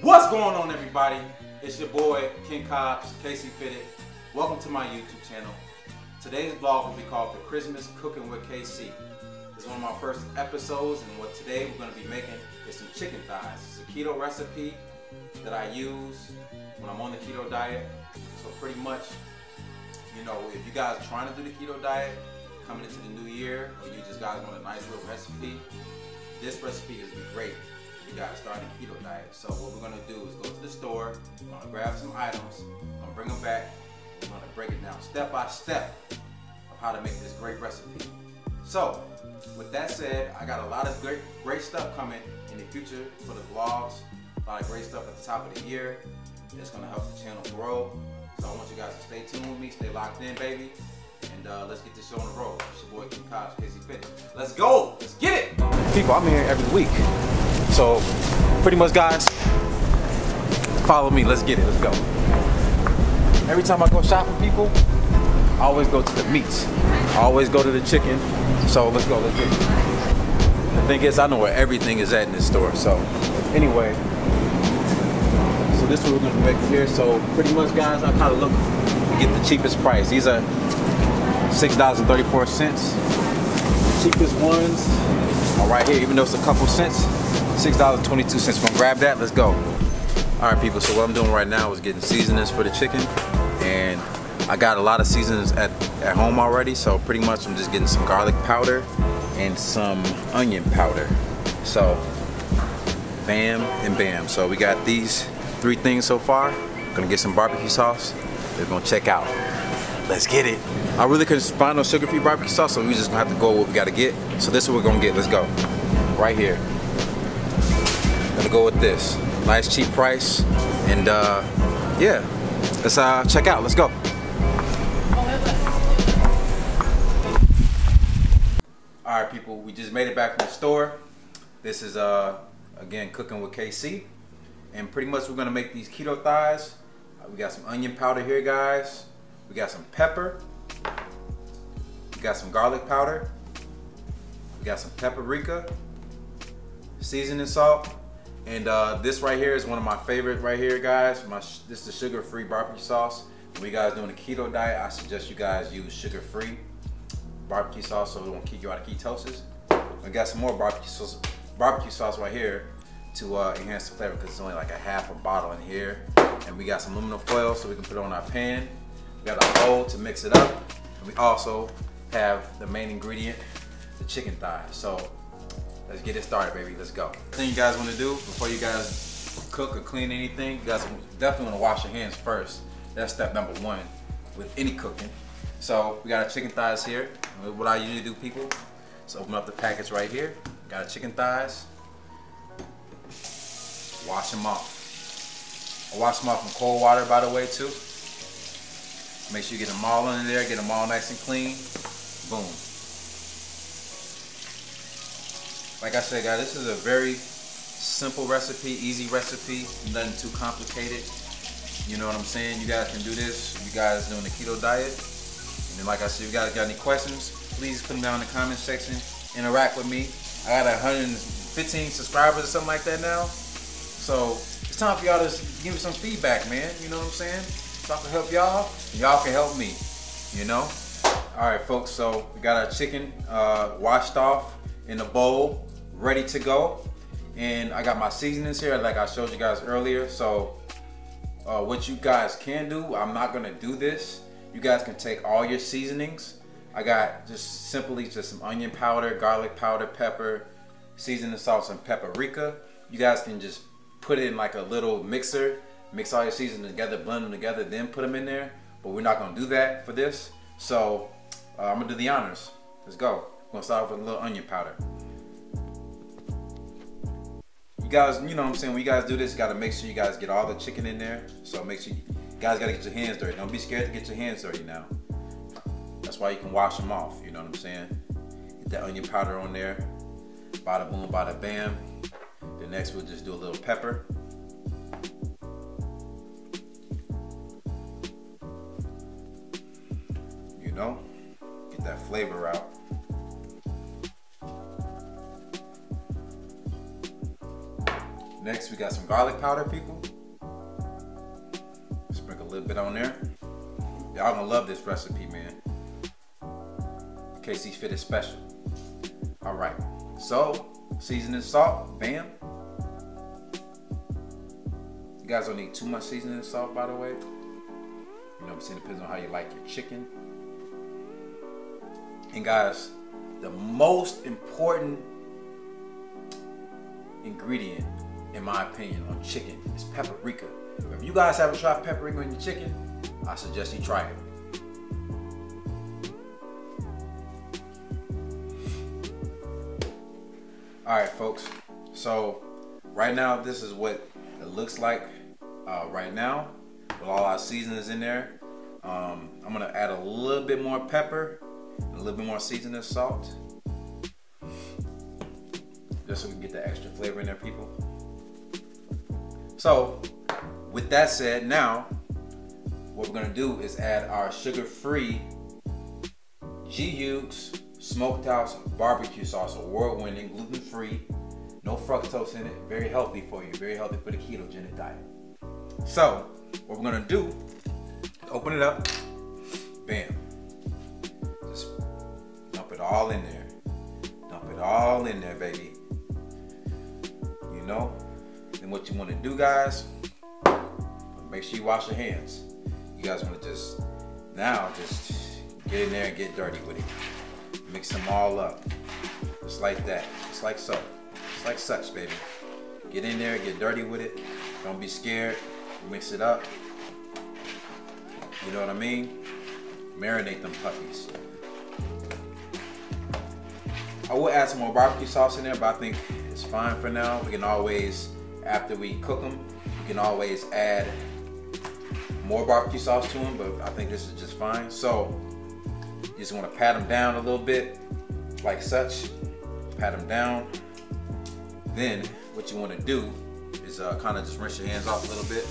What's going on, everybody? It's your boy Ken Cobbs, KC Fitted. Welcome to my YouTube channel. Today's vlog will be called The Christmas Cooking with KC. It's one of my first episodes, and what today we're going to be making is some chicken thighs. It's a keto recipe that I use when I'm on the keto diet. So pretty much, you know, if you guys are trying to do the keto diet, coming into the new year, or you just guys want a nice little recipe, this recipe is great. You guys starting a keto diet. So what we're gonna do is go to the store, we're gonna grab some items, we're gonna bring them back, we're gonna break it down step by step of how to make this great recipe. So with that said, I got a lot of great stuff coming in the future for the vlogs, a lot of great stuff at the top of the year. It's gonna help the channel grow. So I want you guys to stay tuned with me, stay locked in, baby. And let's get this show on the road. It's your boy Ken Cobbs, KC Fitted. Let's go, let's get it. People, I'm here every week. So pretty much, guys, follow me. Let's get it. Let's go. Every time I go shopping, people, I always go to the meats. I always go to the chicken. So let's go. Let's get it. The thing is, I know where everything is at in this store. So anyway, so this is what we're going to make here. So pretty much, guys, I kind of look to get the cheapest price. These are $6.34. The cheapest ones are right here, even though it's a couple cents. $6.22. We're gonna grab that. Let's go. All right, people. So what I'm doing right now is getting seasonings for the chicken, and I got a lot of seasonings at home already. So pretty much, I'm just getting some garlic powder and some onion powder. So bam and bam. So we got these three things so far. Gonna get some barbecue sauce. We're gonna check out. Let's get it. I really couldn't find no sugar-free barbecue sauce, so we just gonna have to go with what we gotta get. So this is what we're gonna get. Let's go. Right here. Gonna go with this. Nice cheap price, and yeah, let's check out. Let's go. All right, people, we just made it back from the store. This is again Cooking with KC, and pretty much we're gonna make these keto thighs. We got some onion powder here, guys. We got some pepper. We got some garlic powder. We got some paprika, seasoning salt. And this right here is one of my favorite right here, guys. This is the sugar-free barbecue sauce. When you guys doing a keto diet, I suggest you guys use sugar-free barbecue sauce so it won't keep you out of ketosis. I got some more barbecue sauce right here to enhance the flavor, because it's only like a half a bottle in here. And we got some aluminum foil so we can put it on our pan. We got a bowl to mix it up. And we also have the main ingredient, the chicken thigh. So let's get it started, baby. Let's go. The thing you guys want to do before you guys cook or clean anything, you guys definitely want to wash your hands first. That's step number one with any cooking. So we got our chicken thighs here. What I usually do, people, is open up the package right here. We got our chicken thighs. Wash them off. I wash them off in cold water, by the way, too. Make sure you get them all in there, get them all nice and clean. Boom. Like I said, guys, this is a very simple recipe, easy recipe, nothing too complicated. You know what I'm saying? You guys can do this. You guys doing the keto diet. And then, like I said, if you guys got any questions, please put them down in the comment section. Interact with me. I got 115 subscribers or something like that now. So it's time for y'all to give me some feedback, man. You know what I'm saying? So I can help y'all, and y'all can help me, you know? All right, folks, so we got our chicken washed off in a bowl, ready to go. And I got my seasonings here like I showed you guys earlier. So what you guys can do, I'm not gonna do this. You guys can take all your seasonings. I got just simply just some onion powder, garlic powder, pepper, seasoning salt, and paprika. You guys can just put it in like a little mixer, mix all your seasonings together, blend them together, then put them in there. But we're not gonna do that for this. So I'm gonna do the honors. Let's go. I'm gonna start off with a little onion powder. You guys, you know what I'm saying, when you guys do this, you gotta make sure you guys get all the chicken in there. So make sure you guys gotta get your hands dirty. Don't be scared to get your hands dirty now. That's why you can wash them off, you know what I'm saying? Get that onion powder on there. Bada boom, bada bam. Then next we'll just do a little pepper. You know, get that flavor out. Next, we got some garlic powder, people. Sprinkle a little bit on there. Y'all gonna love this recipe, man. KC Fitted special. All right, so seasoning, salt, bam. You guys don't need too much seasoning salt, by the way. You know what I'm saying? Depends on how you like your chicken. And guys, the most important ingredient, in my opinion, on chicken is paprika. If you guys haven't tried paprika on your chicken, I suggest you try it. All right, folks, so right now, this is what it looks like right now with all our seasonings in there. I'm gonna add a little bit more pepper, and a little bit more seasoning salt, just so we can get the extra flavor in there, people. So with that said, now, what we're gonna do is add our sugar-free G Hughes Smokehouse barbecue sauce, award-winning, gluten-free, no fructose in it, very healthy for you, very healthy for the ketogenic diet. So what we're gonna do, open it up, bam, just dump it all in there, dump it all in there, baby. You know, and what you want to do, guys, make sure you wash your hands. You guys want to just now just get in there and get dirty with it. Mix them all up, just like that, just like so, just like such, baby. Get in there, get dirty with it. Don't be scared, mix it up. You know what I mean? Marinate them puppies. I will add some more barbecue sauce in there, but I think it's fine for now. We can always, after we cook them, we can always add more barbecue sauce to them, but I think this is just fine. So, you just want to pat them down a little bit, like such. Pat them down. Then what you want to do is kind of just rinse your hands off a little bit.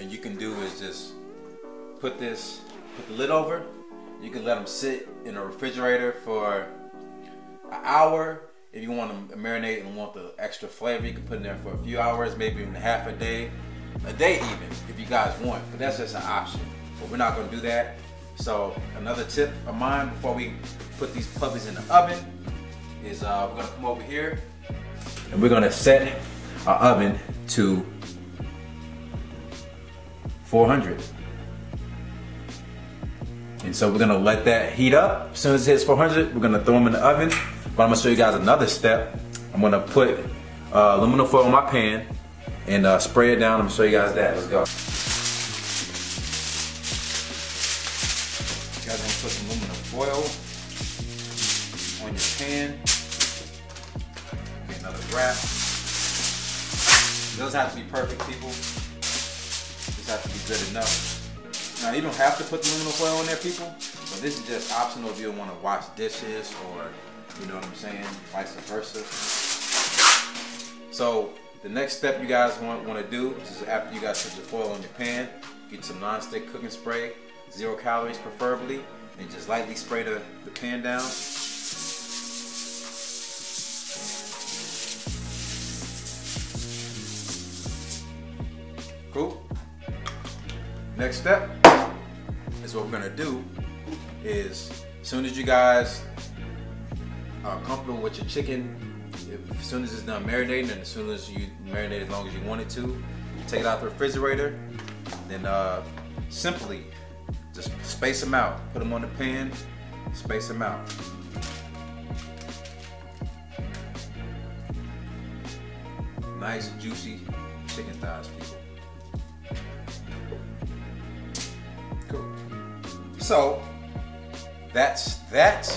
And you can do is just put the lid over. You can let them sit in a refrigerator for an hour. If you want to marinate and want the extra flavor, you can put in there for a few hours, maybe even half a day. A day even, if you guys want, but that's just an option. But we're not gonna do that. So another tip of mine before we put these puppies in the oven is we're gonna come over here and we're gonna set our oven to 400. And so we're gonna let that heat up. As soon as it hits 400, we're gonna throw them in the oven. But I'm gonna show you guys another step. I'm gonna put aluminum foil in my pan and spray it down. I'm gonna show you guys that. Let's go. You guys want to put some aluminum foil on your pan. Get another wrap. It doesn't have to be perfect, people. Just have to be good enough. Now you don't have to put the aluminum foil on there, people, but this is just optional if you don't want to wash dishes or, you know what I'm saying, vice versa. So the next step you guys want to do is after you guys put your foil on your pan, get some nonstick cooking spray, 0 calories preferably, and just lightly spray the pan down. Cool. Next step is what we're going to do is, as soon as you guys are comfortable with your chicken, as soon as it's done marinating, and as soon as you marinate as long as you want it to, take it out the refrigerator, then simply just space them out. Put them on the pan, space them out. Nice juicy chicken thighs, people. Cool. So that's that.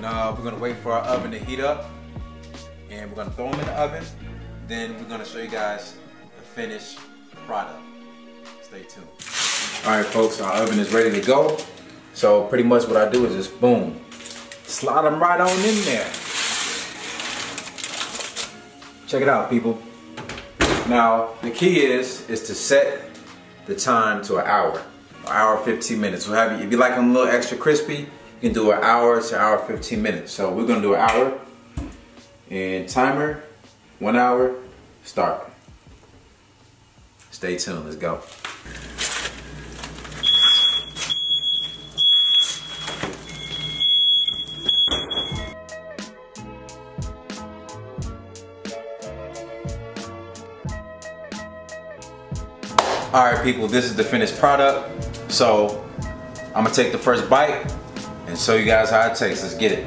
And we're gonna wait for our oven to heat up, and we're gonna throw them in the oven. Then we're gonna show you guys the finished product. Stay tuned. All right, folks, our oven is ready to go. So pretty much what I do is just boom, slide them right on in there. Check it out, people. Now the key is to set the time to an hour 15 minutes. So if you like them a little extra crispy, You can do an hour to hour 15 minutes. So we're gonna do an hour and timer, 1 hour, start. Stay tuned, let's go. All right, people, this is the finished product. So I'm gonna take the first bite and show you guys how it tastes. Let's get it.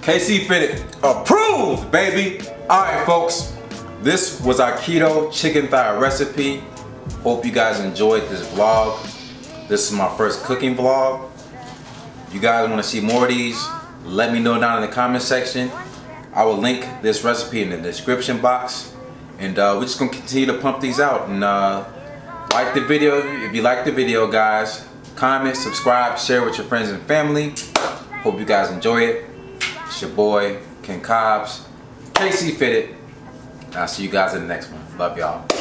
KC Fitted, approved, baby. All right, folks, this was our keto chicken thigh recipe. Hope you guys enjoyed this vlog. This is my first cooking vlog. If you guys want to see more of these, let me know down in the comment section. I will link this recipe in the description box. And we're just going to continue to pump these out. And like the video if you like the video, guys. Comment, subscribe, share with your friends and family. Hope you guys enjoy it. It's your boy, Ken Cobbs, KC Fitted. I'll see you guys in the next one. Love y'all.